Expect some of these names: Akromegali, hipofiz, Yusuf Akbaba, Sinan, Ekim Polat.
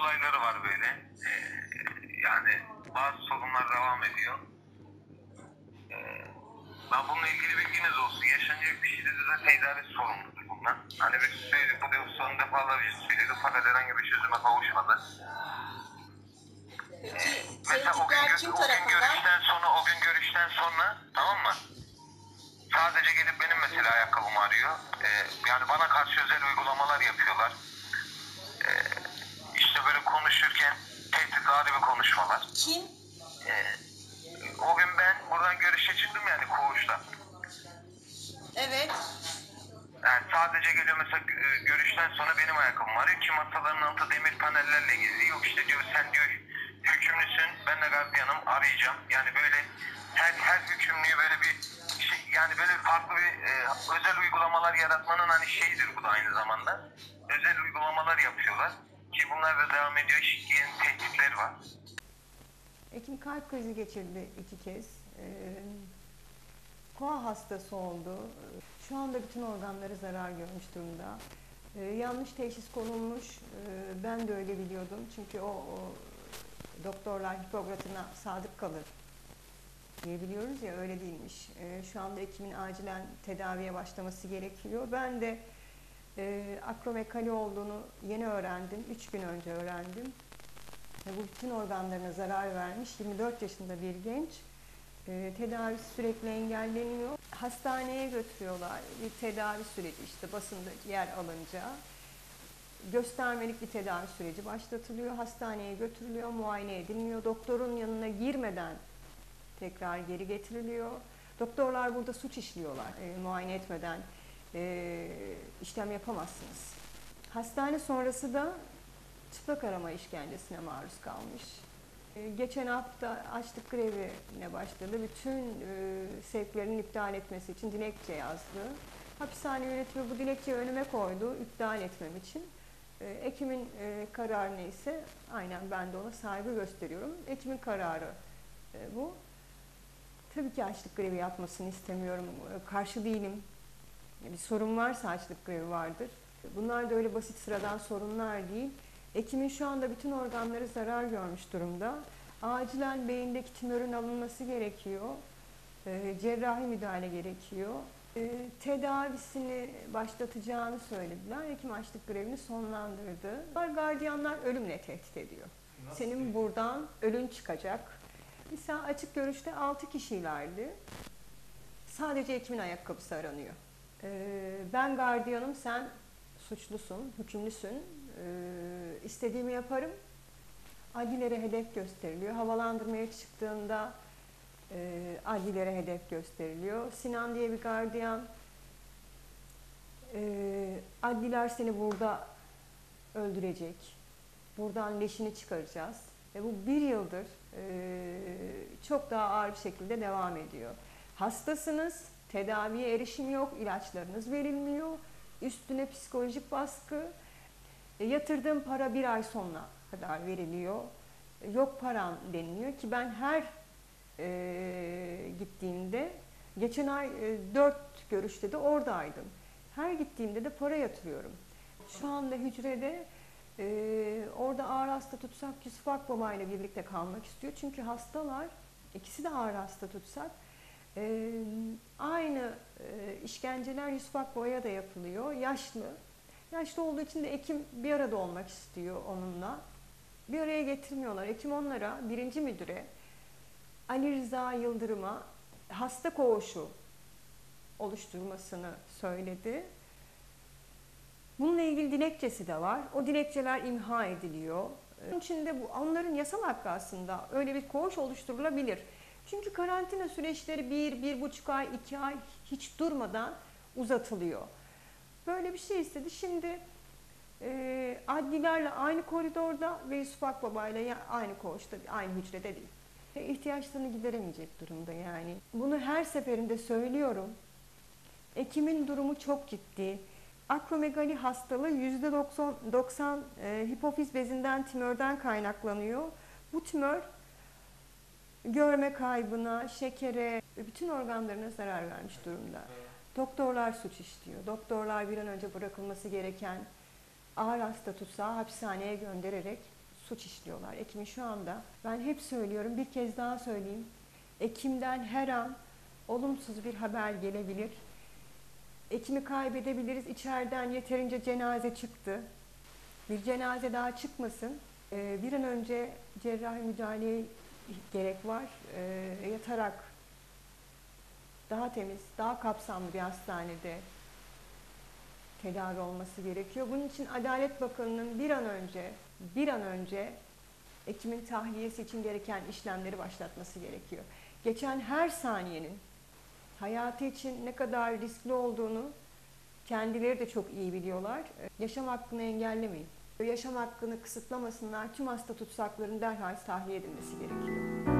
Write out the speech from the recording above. olayları var böyle. Yani bazı sorunlar devam ediyor. Ben bununla ilgili bilginiz olsun. Yaşanacak bir şeyde zaten idaresi sorumludur bundan. Hani biz söyledik, bu devlet son defalar söyledik fakat herhangi bir çözüme kavuşmadı. Mesela o gün görüşten sonra tamam mı? Sadece gelip benim mesela ayakkabımı arıyor. Yani bana karşı özel uygulamalar yapıyorlar. İşte böyle konuşurken tehditvari bir konuşmalar. Kim? O gün ben buradan görüşe çıktım yani koğuştan. Evet. Yani sadece geliyor mesela görüşten sonra benim ayakkabım arıyor. Ki masaların altı demir panellerle gizli. Yok işte diyor sen diyor hükümlüsün, ben de gardiyanım, arayacağım. Yani böyle her hükümlüyü böyle bir şey, yani böyle farklı bir özel uygulamalar yaratmanın hani şeyidir bu da aynı zamanda. Özel uygulamalar yapıyorlar ki bunlar da devam ediyor. Yeni tehditleri var. Ekim kalp krizi geçirdi 2 kez. Koa hastası oldu. Şu anda bütün organları zarar görmüş durumda. Yanlış teşhis konulmuş. Ben de öyle biliyordum. Çünkü o doktorlar Hipokrat'ına sadık kalır diye biliyoruz ya, öyle değilmiş. Şu anda Ekim'in acilen tedaviye başlaması gerekiyor. Ben de akromegali olduğunu yeni öğrendim. 3 gün önce öğrendim. Bu bütün organlarına zarar vermiş 24 yaşında bir genç. Tedavisi sürekli engelleniyor. Hastaneye götürüyorlar. Bir tedavi süreci, işte basında yer alınca göstermelik bir tedavi süreci başlatılıyor. Hastaneye götürülüyor, muayene edilmiyor. Doktorun yanına girmeden tekrar geri getiriliyor. Doktorlar burada suç işliyorlar. Muayene etmeden işlem yapamazsınız. Hastane sonrası da çıplak arama işkencesine maruz kalmış. Geçen hafta açlık grevine başladı. Bütün sevklerinin iptal etmesi için dilekçe yazdı. Hapishane yönetimi bu dilekçeyi önüme koydu iptal etmem için. Ekim'in kararı neyse aynen ben de ona saygı gösteriyorum. Ekim'in kararı bu. Tabii ki açlık grevi yapmasını istemiyorum. Karşı değilim. Bir sorun varsa açlık grevi vardır. Bunlar da öyle basit sıradan sorunlar değil. Ekim'in şu anda bütün organları zarar görmüş durumda. Acilen beyindeki tümörün alınması gerekiyor. Cerrahi müdahale gerekiyor. Tedavisini başlatacağını söylediler. Ekim açlık grevini sonlandırdı. Gardiyanlar ölümle tehdit ediyor. Nasıl? Senin buradan ölün çıkacak. Mesela açık görüşte 6 kişilerdi. Sadece Ekim'in ayakkabısı aranıyor. Ben gardiyanım, sen suçlusun, hükümlüsün. İstediğimi yaparım. Adilere hedef gösteriliyor. Havalandırmaya çıktığında adilere hedef gösteriliyor. Sinan diye bir gardiyan, adliler seni burada öldürecek. Buradan leşini çıkaracağız. Ve bu 1 yıldır çok daha ağır bir şekilde devam ediyor. Hastasınız, tedaviye erişim yok, ilaçlarınız verilmiyor. Üstüne psikolojik baskı. Yatırdığım para 1 ay sonuna kadar veriliyor. Yok param deniliyor ki ben her gittiğimde, geçen ay 4 görüşte de oradaydım. Her gittiğimde de para yatırıyorum. Şu anda hücrede orada ağır hasta tutsak Yusuf Akbaba ile birlikte kalmak istiyor. Çünkü hastalar, ikisi de ağır hasta tutsak aynı işkenceler Yusuf Akbaba'ya da yapılıyor. Yaşlı olduğu için de Ekim bir arada olmak istiyor onunla. Bir araya getirmiyorlar. Ekim onlara, 1. müdüre, Ali Rıza Yıldırım'a hasta koğuşu oluşturmasını söyledi. Bununla ilgili dilekçesi de var. O dilekçeler imha ediliyor. Bunun için de onların yasal hakkı aslında, öyle bir koğuş oluşturulabilir. Çünkü karantina süreçleri 1,5 ay, 2 ay hiç durmadan uzatılıyor. Böyle bir şey istedi. Şimdi adlilerle aynı koridorda ve Yusuf Akbaba'yla aynı koğuşta, aynı hücrede değil. İhtiyaçlarını gideremeyecek durumda yani. Bunu her seferinde söylüyorum. Ekim'in durumu çok ciddi. Akromegali hastalığı %90 hipofiz bezinden, tümörden kaynaklanıyor. Bu tümör görme kaybına, şekere, bütün organlarına zarar vermiş durumda. Doktorlar suç işliyor. Doktorlar bir an önce bırakılması gereken ağır hasta tutsağı hapishaneye göndererek suç işliyorlar. Ekim'in şu anda, ben hep söylüyorum, bir kez daha söyleyeyim. Ekim'den her an olumsuz bir haber gelebilir. Ekim'i kaybedebiliriz. İçeriden yeterince cenaze çıktı. Bir cenaze daha çıkmasın. Bir an önce cerrahi müdahaleye gerek var. Yatarak daha temiz, daha kapsamlı bir hastanede tedavi olması gerekiyor. Bunun için Adalet Bakanı'nın bir an önce Ekim'in tahliyesi için gereken işlemleri başlatması gerekiyor. Geçen her saniyenin hayatı için ne kadar riskli olduğunu kendileri de çok iyi biliyorlar. Yaşam hakkını engellemeyin. Yaşam hakkını kısıtlamasınlar. Tüm hasta tutsakların derhal tahliye edilmesi gerekiyor.